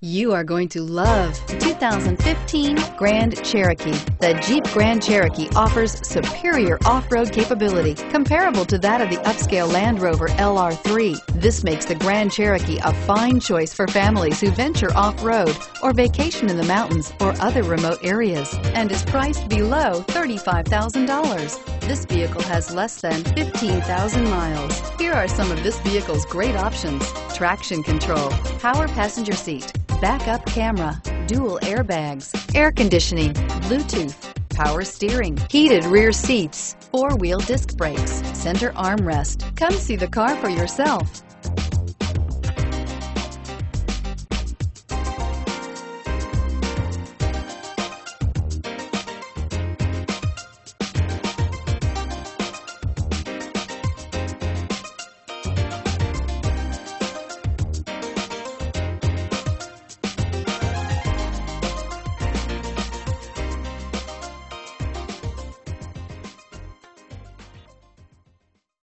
You are going to love 2015 Grand Cherokee. The Jeep Grand Cherokee offers superior off-road capability comparable to that of the upscale Land Rover LR3. This makes the Grand Cherokee a fine choice for families who venture off-road or vacation in the mountains or other remote areas, and is priced below $35,000. This vehicle has less than 15,000 miles. Here are some of this vehicle's great options: traction control, power passenger seat, backup camera, dual airbags, air conditioning, Bluetooth, power steering, heated rear seats, four-wheel disc brakes, center armrest. Come see the car for yourself.